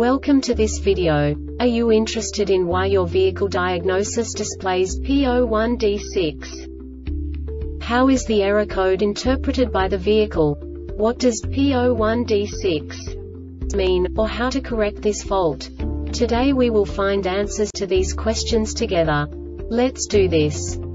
Welcome to this video. Are you interested in why your vehicle diagnosis displays P01D6? How is the error code interpreted by the vehicle? What does P01D6 mean, or how to correct this fault? Today we will find answers to these questions together. Let's do this.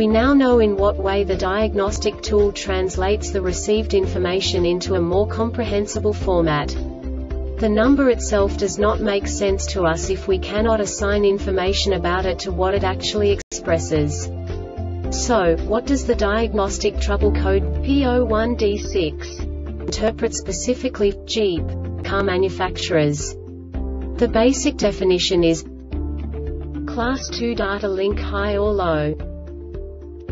We now know in what way the diagnostic tool translates the received information into a more comprehensible format. The number itself does not make sense to us if we cannot assign information about it to what it actually expresses. So, what does the diagnostic trouble code P01D6 interpret specifically for Jeep car manufacturers? The basic definition is Class 2 data link high or low.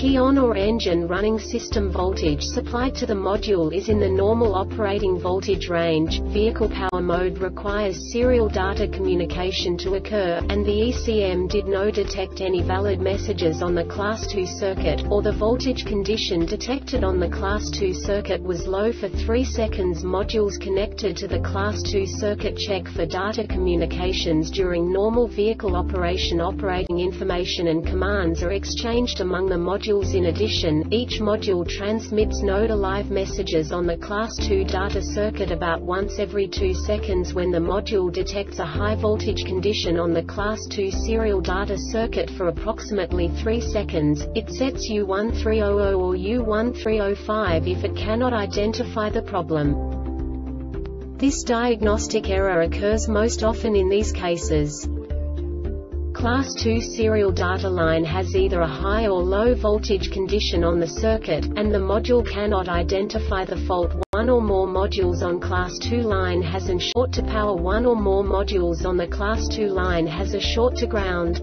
Key on or engine running system voltage supplied to the module is in the normal operating voltage range. Vehicle power mode requires serial data communication to occur, and the ECM did not detect any valid messages on the Class 2 circuit, or the voltage condition detected on the Class 2 circuit was low for 3 seconds. Modules connected to the Class 2 circuit check for data communications during normal vehicle operation. Operating information and commands are exchanged among the modules. In addition, each module transmits node alive messages on the Class 2 data circuit about once every 2 seconds. When the module detects a high voltage condition on the Class 2 serial data circuit for approximately 3 seconds, it sets U1300 or U1305 if it cannot identify the problem. This diagnostic error occurs most often in these cases. Class 2 serial data line has either a high or low voltage condition on the circuit, and the module cannot identify the fault. One or more modules on Class 2 line has an short to power. One or more modules on the Class 2 line has a short to ground.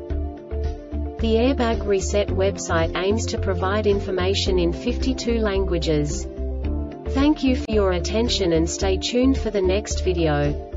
The Airbag Reset website aims to provide information in 52 languages. Thank you for your attention and stay tuned for the next video.